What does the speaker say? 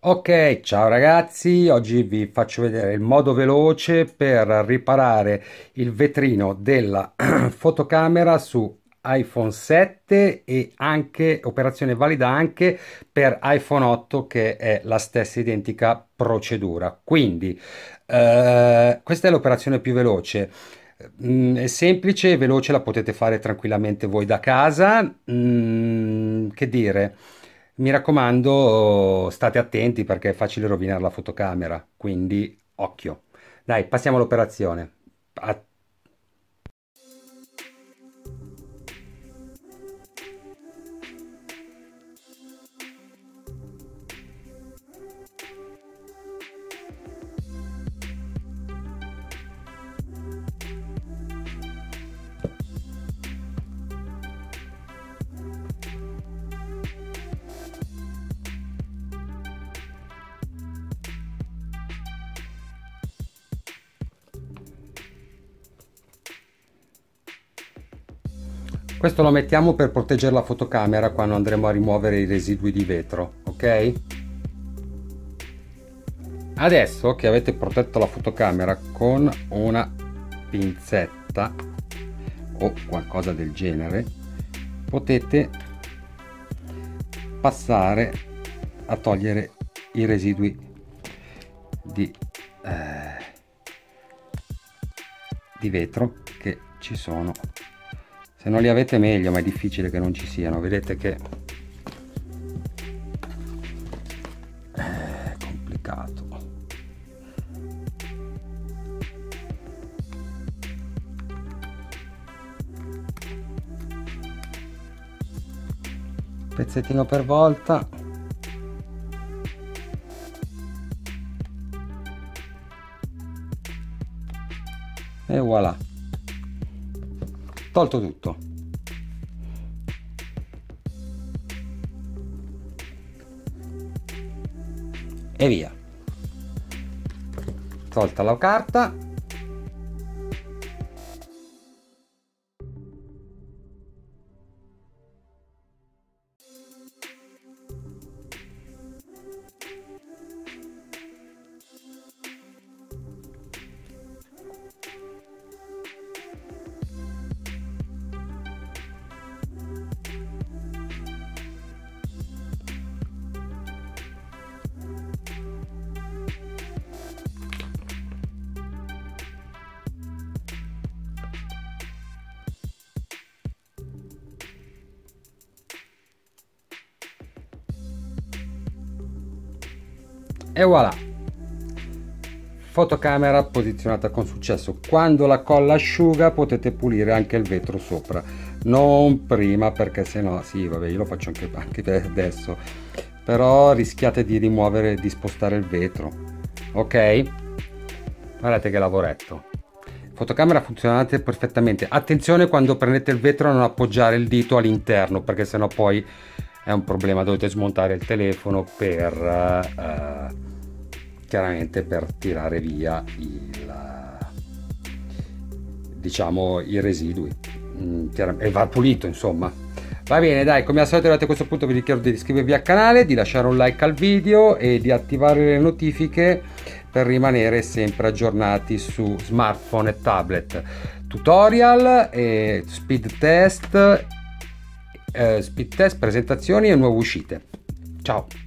Ok, ciao ragazzi, oggi vi faccio vedere il modo veloce per riparare il vetrino della fotocamera su iPhone 7 e anche operazione valida anche per iPhone 8, che è la stessa identica procedura. Quindi questa è l'operazione più veloce, è semplice e veloce, la potete fare tranquillamente voi da casa. Che dire, mi raccomando, state attenti perché è facile rovinare la fotocamera, quindi occhio. Dai, passiamo all'operazione. Questo lo mettiamo per proteggere la fotocamera quando andremo a rimuovere i residui di vetro, ok? Adesso che avete protetto la fotocamera con una pinzetta o qualcosa del genere, potete passare a togliere i residui di vetro che ci sono. Se non li avete meglio, ma è difficile che non ci siano. Vedete che è complicato. Pezzettino per volta. E voilà. Tolto tutto. E via. Tolta la carta. E voilà, fotocamera posizionata con successo. Quando la colla asciuga potete pulire anche il vetro sopra, non prima perché sennò, sì vabbè, io lo faccio anche adesso, però rischiate di rimuovere, di spostare il vetro, ok? Guardate che lavoretto. Fotocamera funzionante perfettamente. Attenzione quando prendete il vetro a non appoggiare il dito all'interno, perché sennò poi è un problema, dovete smontare il telefono per chiaramente per tirare via i residui, e va pulito, insomma. Va bene, dai, come al solito arrivati a questo punto vi ricordo di iscrivervi al canale, di lasciare un like al video e di attivare le notifiche per rimanere sempre aggiornati su smartphone e tablet. Tutorial e speed test, presentazioni e nuove uscite. Ciao!